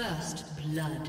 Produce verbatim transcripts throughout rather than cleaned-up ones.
First blood.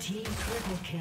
Team triple kill.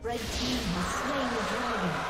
Red team has slain the dragon.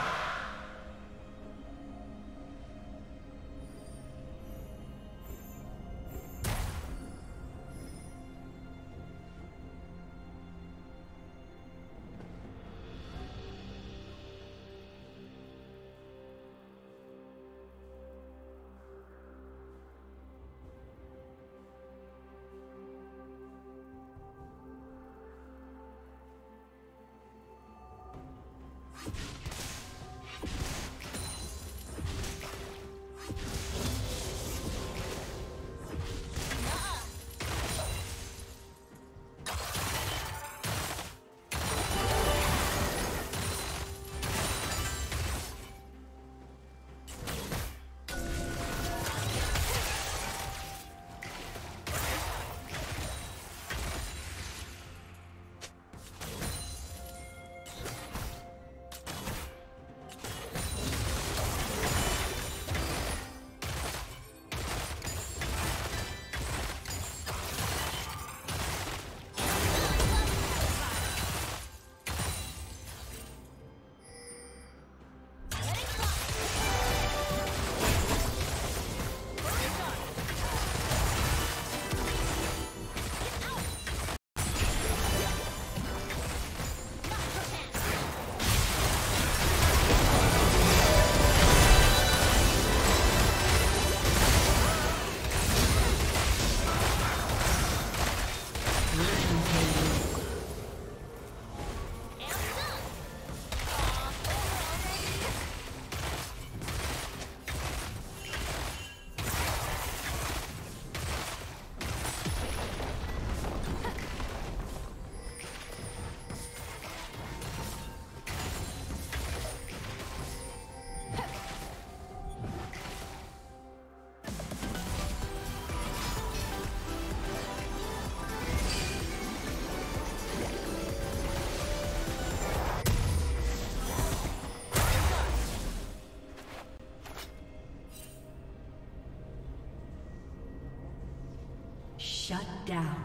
Shut down.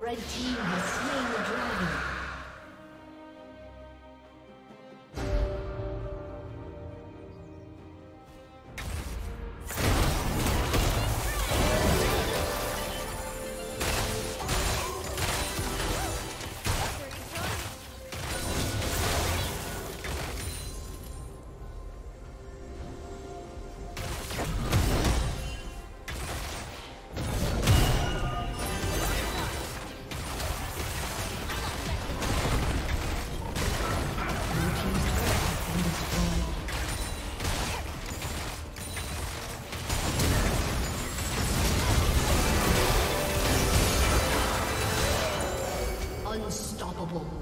Red team has slain the dragon. unstoppable.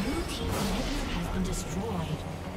Blue team's inhibitor has been destroyed.